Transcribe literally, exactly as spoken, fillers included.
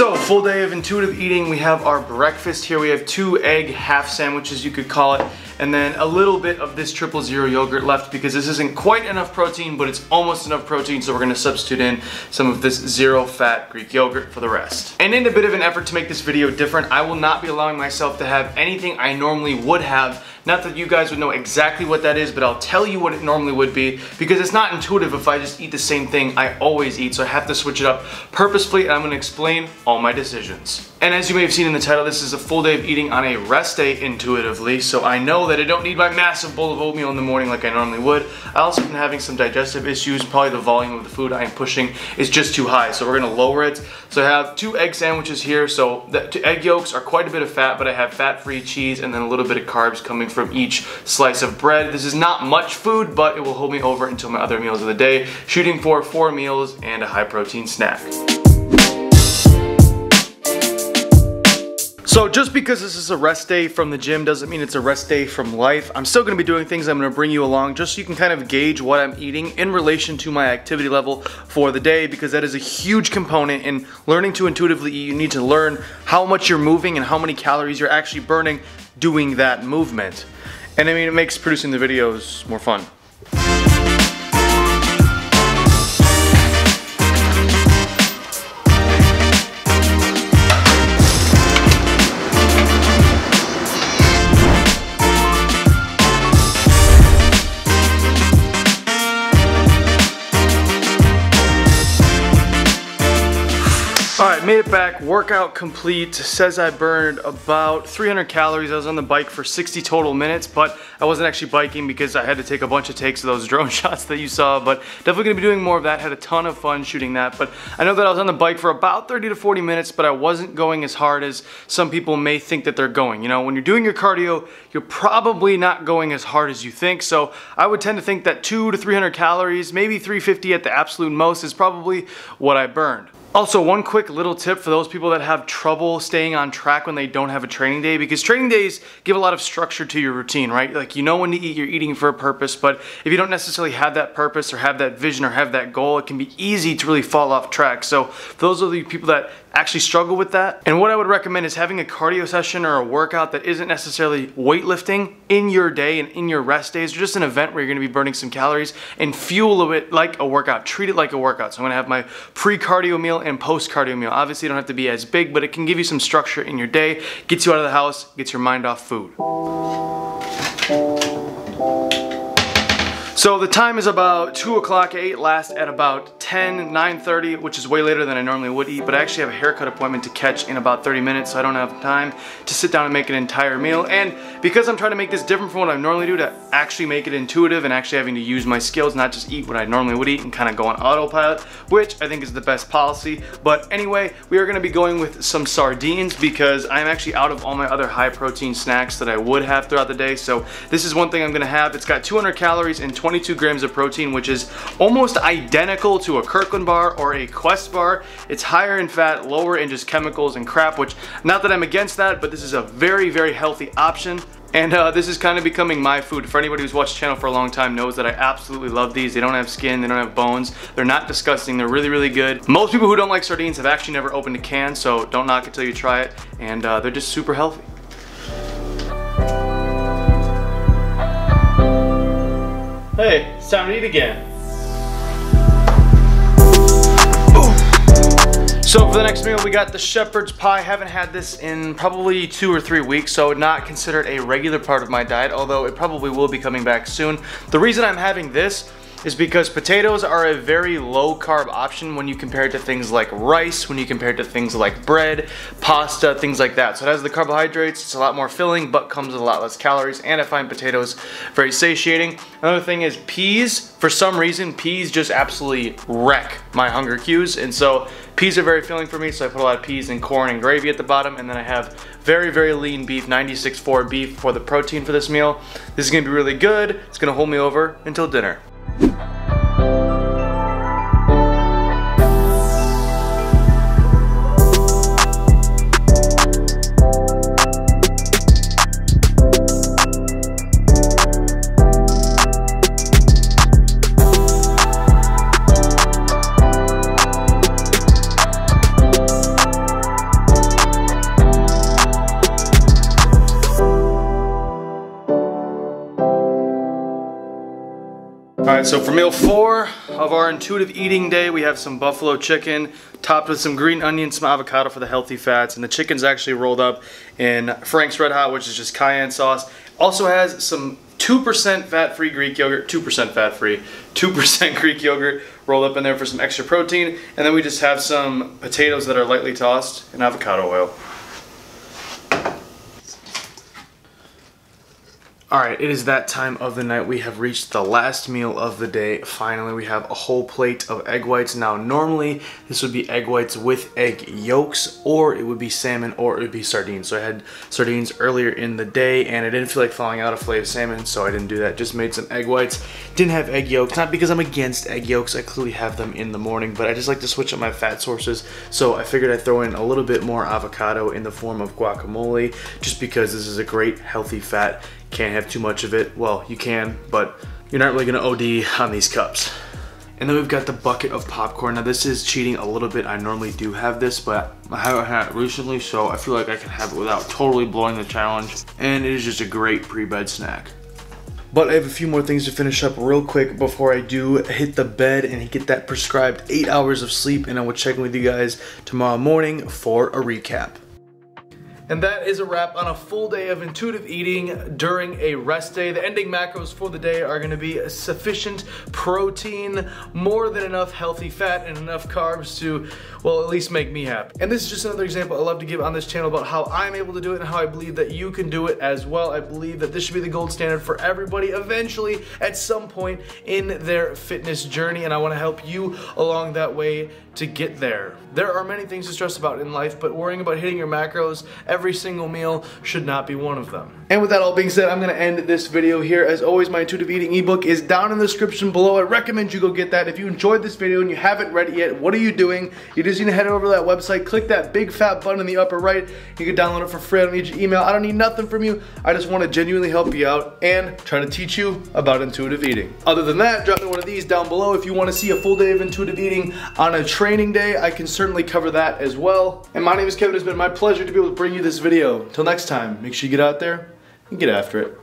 So, full day of intuitive eating. We have our breakfast here. We have two egg half sandwiches, you could call it, and then a little bit of this triple zero yogurt left because this isn't quite enough protein, but it's almost enough protein, so we're gonna substitute in some of this zero fat Greek yogurt for the rest. And in a bit of an effort to make this video different, I will not be allowing myself to have anything I normally would have. Not that you guys would know exactly what that is, but I'll tell you what it normally would be because it's not intuitive if I just eat the same thing I always eat, so I have to switch it up purposefully, and I'm gonna explain all my decisions. And as you may have seen in the title, this is a full day of eating on a rest day intuitively, so I know that I don't need my massive bowl of oatmeal in the morning like I normally would. I also been having some digestive issues. Probably the volume of the food I am pushing is just too high, so we're gonna lower it. So I have two egg sandwiches here, so the two egg yolks are quite a bit of fat, but I have fat-free cheese and then a little bit of carbs coming from each slice of bread. This is not much food, but it will hold me over until my other meals of the day, shooting for four meals and a high-protein snack. So just because this is a rest day from the gym doesn't mean it's a rest day from life. I'm still gonna be doing things. I'm gonna bring you along just so you can kind of gauge what I'm eating in relation to my activity level for the day, because that is a huge component in learning to intuitively eat. You need to learn how much you're moving and how many calories you're actually burning doing that movement. And I mean, it makes producing the videos more fun. Made it back, workout complete. Says I burned about three hundred calories. I was on the bike for sixty total minutes, but I wasn't actually biking because I had to take a bunch of takes of those drone shots that you saw, but definitely gonna be doing more of that. Had a ton of fun shooting that, but I know that I was on the bike for about thirty to forty minutes, but I wasn't going as hard as some people may think that they're going. You know, when you're doing your cardio, you're probably not going as hard as you think, so I would tend to think that two to three hundred calories, maybe three fifty at the absolute most is probably what I burned. Also, one quick little tip for those people that have trouble staying on track when they don't have a training day, because training days give a lot of structure to your routine, right? Like, you know when to eat, you're eating for a purpose, but if you don't necessarily have that purpose or have that vision or have that goal, it can be easy to really fall off track. So those are the people that actually struggle with that. And what I would recommend is having a cardio session or a workout that isn't necessarily weightlifting in your day and in your rest days, or just an event where you're gonna be burning some calories, and fuel it like a workout, treat it like a workout. So I'm gonna have my pre-cardio meal and post-cardio meal. Obviously, you don't have to be as big, but it can give you some structure in your day, gets you out of the house, gets your mind off food. So the time is about two o'clock. I ate last at about ten, nine thirty, which is way later than I normally would eat, but I actually have a haircut appointment to catch in about thirty minutes, so I don't have time to sit down and make an entire meal. And because I'm trying to make this different from what I normally do, to actually make it intuitive and actually having to use my skills, not just eat what I normally would eat and kind of go on autopilot, which I think is the best policy. But anyway, we are gonna be going with some sardines because I'm actually out of all my other high protein snacks that I would have throughout the day. So this is one thing I'm gonna have. It's got two hundred calories and twenty-two grams of protein, which is almost identical to a Kirkland bar or a Quest bar. It's higher in fat, lower in just chemicals and crap, which, not that I'm against that, but this is a very, very healthy option. And uh, this is kind of becoming my food. For anybody who's watched the channel for a long time knows that I absolutely love these. They don't have skin, they don't have bones. They're not disgusting, they're really, really good. Most people who don't like sardines have actually never opened a can, so don't knock it till you try it. And uh, they're just super healthy. Hey, it's time to eat again. So for the next meal, we got the shepherd's pie. Haven't had this in probably two or three weeks, so I would not consider it a regular part of my diet, although it probably will be coming back soon. The reason I'm having this is because potatoes are a very low carb option when you compare it to things like rice, when you compare it to things like bread, pasta, things like that. So it has the carbohydrates, it's a lot more filling, but comes with a lot less calories, and I find potatoes very satiating. Another thing is peas. For some reason, peas just absolutely wreck my hunger cues, and so peas are very filling for me, so I put a lot of peas and corn and gravy at the bottom, and then I have very, very lean beef, ninety-six point four beef for the protein for this meal. This is gonna be really good. It's gonna hold me over until dinner. Alright, so for meal four of our intuitive eating day, we have some buffalo chicken topped with some green onion, some avocado for the healthy fats, and the chicken's actually rolled up in Frank's Red Hot, which is just cayenne sauce. Also has some two percent fat-free Greek yogurt, two percent fat-free, two percent Greek yogurt rolled up in there for some extra protein, and then we just have some potatoes that are lightly tossed and avocado oil. Alright, it is that time of the night. We have reached the last meal of the day. Finally, we have a whole plate of egg whites. Now, normally, this would be egg whites with egg yolks, or it would be salmon, or it would be sardines. So I had sardines earlier in the day, and I didn't feel like throwing out a fillet of salmon, so I didn't do that. Just made some egg whites. Didn't have egg yolks, not because I'm against egg yolks. I clearly have them in the morning, but I just like to switch up my fat sources, so I figured I'd throw in a little bit more avocado in the form of guacamole, just because this is a great healthy fat. Can't have too much of it. Well, you can, but you're not really gonna O D on these cups. And then we've got the bucket of popcorn. Now this is cheating a little bit. I normally do have this, but I haven't had it recently, so I feel like I can have it without totally blowing the challenge. And it is just a great pre-bed snack. But I have a few more things to finish up real quick before I do hit the bed and get that prescribed eight hours of sleep, and I will check in with you guys tomorrow morning for a recap. And that is a wrap on a full day of intuitive eating during a rest day. The ending macros for the day are gonna be sufficient protein, more than enough healthy fat, and enough carbs to, well, at least make me happy. And this is just another example I love to give on this channel about how I'm able to do it and how I believe that you can do it as well. I believe that this should be the gold standard for everybody eventually at some point in their fitness journey, and I wanna help you along that way to get there. There are many things to stress about in life, but worrying about hitting your macros every single meal should not be one of them. And with that all being said, I'm gonna end this video here. As always, my intuitive eating ebook is down in the description below. I recommend you go get that. If you enjoyed this video and you haven't read it yet, what are you doing? You just need to head over to that website, click that big fat button in the upper right. You can download it for free. I don't need your email. I don't need nothing from you. I just wanna genuinely help you out and try to teach you about intuitive eating. Other than that, drop me one of these down below if you wanna see a full day of intuitive eating on a training day. I can certainly cover that as well. And my name is Kevin. It's been my pleasure to be able to bring you this video. Till next time, make sure you get out there and get after it.